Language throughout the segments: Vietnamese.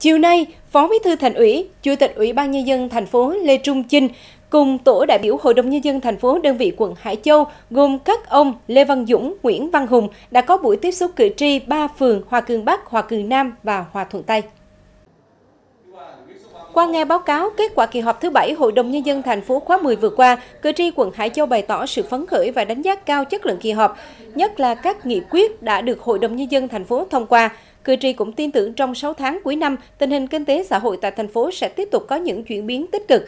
Chiều nay, Phó Bí thư Thành ủy, Chủ tịch Ủy ban Nhân dân thành phố Lê Trung Chinh cùng tổ đại biểu Hội đồng Nhân dân thành phố đơn vị quận Hải Châu gồm các ông Lê Văn Dũng, Nguyễn Văn Hùng đã có buổi tiếp xúc cử tri 3 phường Hòa Cường Bắc, Hòa Cường Nam và Hòa Thuận Tây. Qua nghe báo cáo kết quả kỳ họp thứ 7 Hội đồng Nhân dân thành phố khóa 10 vừa qua, cử tri quận Hải Châu bày tỏ sự phấn khởi và đánh giá cao chất lượng kỳ họp, nhất là các nghị quyết đã được Hội đồng Nhân dân thành phố thông qua. Cử tri cũng tin tưởng trong 6 tháng cuối năm, tình hình kinh tế xã hội tại thành phố sẽ tiếp tục có những chuyển biến tích cực.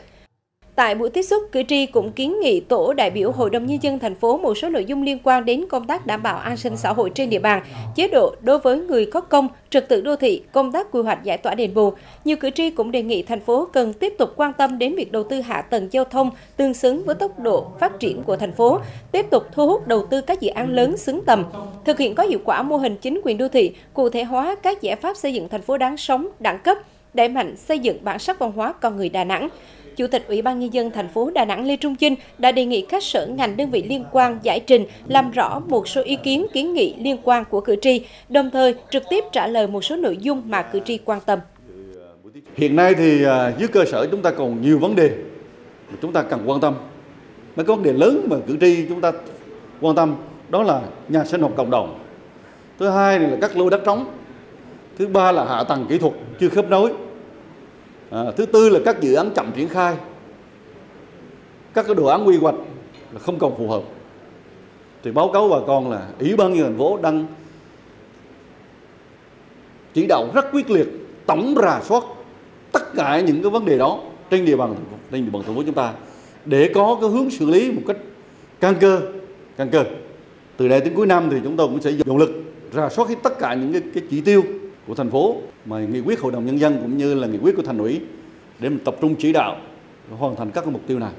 Tại buổi tiếp xúc, cử tri cũng kiến nghị tổ đại biểu Hội đồng Nhân dân thành phố một số nội dung liên quan đến công tác đảm bảo an sinh xã hội trên địa bàn, chế độ đối với người có công, trật tự đô thị, công tác quy hoạch giải tỏa đền bù. Nhiều cử tri cũng đề nghị thành phố cần tiếp tục quan tâm đến việc đầu tư hạ tầng giao thông tương xứng với tốc độ phát triển của thành phố, tiếp tục thu hút đầu tư các dự án lớn xứng tầm, thực hiện có hiệu quả mô hình chính quyền đô thị, cụ thể hóa các giải pháp xây dựng thành phố đáng sống, đẳng cấp, đẩy mạnh xây dựng bản sắc văn hóa con người Đà Nẵng. Chủ tịch Ủy ban Nhân dân thành phố Đà Nẵng Lê Trung Chinh đã đề nghị các sở ngành đơn vị liên quan giải trình làm rõ một số ý kiến kiến nghị liên quan của cử tri, đồng thời trực tiếp trả lời một số nội dung mà cử tri quan tâm. Hiện nay thì dưới cơ sở chúng ta còn nhiều vấn đề mà chúng ta cần quan tâm. Mấy cái vấn đề lớn mà cử tri chúng ta quan tâm đó là nhà sinh hoạt cộng đồng. Thứ hai là các lô đất trống. Thứ ba là hạ tầng kỹ thuật chưa khớp nối. Thứ tư là các dự án chậm triển khai, các cái đồ án quy hoạch là không còn phù hợp. Thì báo cáo bà con là Ủy ban Nhân dân thành phố đang chỉ đạo rất quyết liệt tổng rà soát tất cả những cái vấn đề đó trên địa bàn thành phố chúng ta để có cái hướng xử lý một cách căn cơ. Từ đây đến cuối năm thì chúng tôi cũng sẽ dồn lực rà soát hết tất cả những cái chỉ tiêu của thành phố mà nghị quyết Hội đồng Nhân dân cũng như là nghị quyết của Thành ủy để mình tập trung chỉ đạo hoàn thành các mục tiêu này.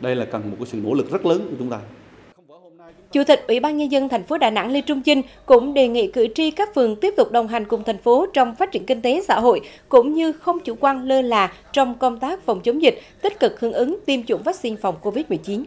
Đây là cần một cái sự nỗ lực rất lớn của chúng ta. Chủ tịch Ủy ban Nhân dân thành phố Đà Nẵng Lê Trung Chinh cũng đề nghị cử tri các phường tiếp tục đồng hành cùng thành phố trong phát triển kinh tế xã hội, cũng như không chủ quan lơ là trong công tác phòng chống dịch, tích cực hưởng ứng tiêm chủng vaccine phòng COVID-19.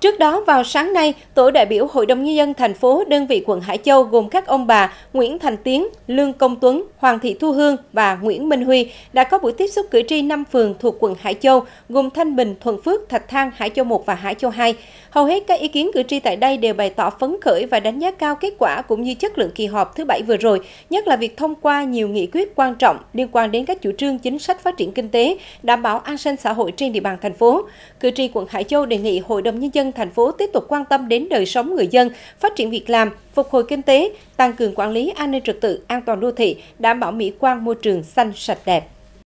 Trước đó, vào sáng nay, tổ đại biểu Hội đồng Nhân dân thành phố đơn vị quận Hải Châu gồm các ông bà Nguyễn Thành Tiến, Lương Công Tuấn, Hoàng Thị Thu Hương và Nguyễn Minh Huy đã có buổi tiếp xúc cử tri 5 phường thuộc quận Hải Châu gồm Thanh Bình, Thuận Phước, Thạch Thang, Hải Châu Một và Hải Châu Hai. Hầu hết các ý kiến cử tri tại đây đều bày tỏ phấn khởi và đánh giá cao kết quả cũng như chất lượng kỳ họp thứ 7 vừa rồi, nhất là việc thông qua nhiều nghị quyết quan trọng liên quan đến các chủ trương chính sách phát triển kinh tế, đảm bảo an sinh xã hội trên địa bàn thành phố. Cử tri quận Hải Châu đề nghị Hội đồng Nhân dân thành phố tiếp tục quan tâm đến đời sống người dân, phát triển việc làm, phục hồi kinh tế, tăng cường quản lý an ninh trật tự, an toàn đô thị, đảm bảo mỹ quan môi trường xanh sạch đẹp.